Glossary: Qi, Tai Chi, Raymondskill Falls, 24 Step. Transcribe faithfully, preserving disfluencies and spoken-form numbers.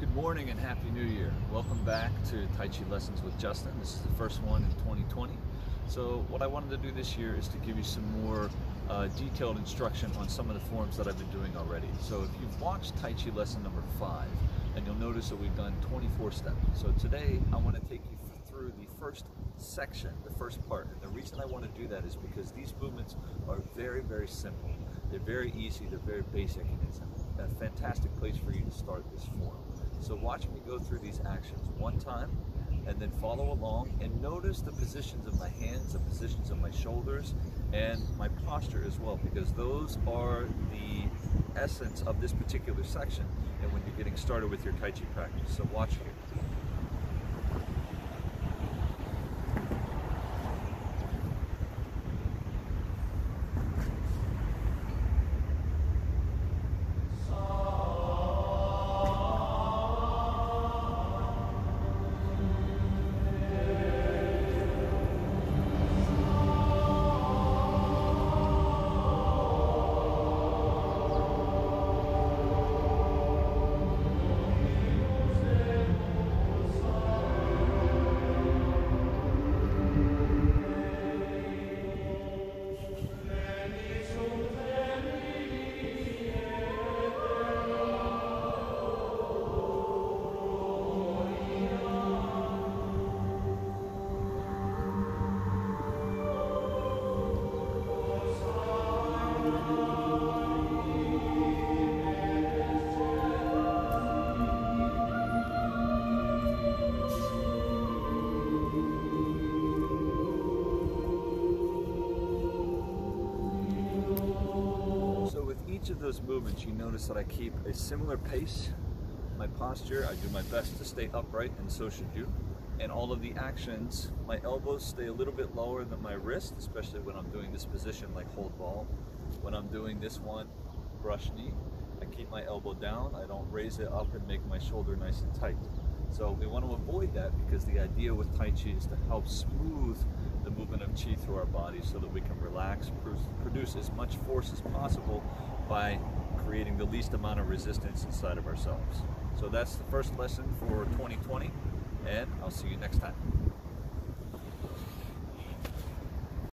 Good morning and Happy New Year. Welcome back to Tai Chi Lessons with Justin. This is the first one in twenty twenty. So what I wanted to do this year is to give you some more uh, detailed instruction on some of the forms that I've been doing already. So if you've watched Tai Chi lesson number five, and you'll notice that we've done twenty-four steps. So today I want to take you through the first section, the first part. And the reason I want to do that is because these movements are very, very simple. They're very easy, they're very basic, and it's a fantastic place for you to start this form. So watch me go through these actions one time and then follow along and notice the positions of my hands, the positions of my shoulders, and my posture as well, because those are the essence of this particular section and when you're getting started with your Tai Chi practice. So watch here. Of those movements, you notice that I keep a similar pace, my posture, I do my best to stay upright, and so should you. And all of the actions, my elbows stay a little bit lower than my wrist, especially when I'm doing this position like hold ball. When I'm doing this one, brush knee, I keep my elbow down, I don't raise it up and make my shoulder nice and tight. So we want to avoid that because the idea with Tai Chi is to help smooth the movement of Qi through our body so that we can relax, produce as much force as possible by creating the least amount of resistance inside of ourselves. So that's the first lesson for twenty twenty, and I'll see you next time.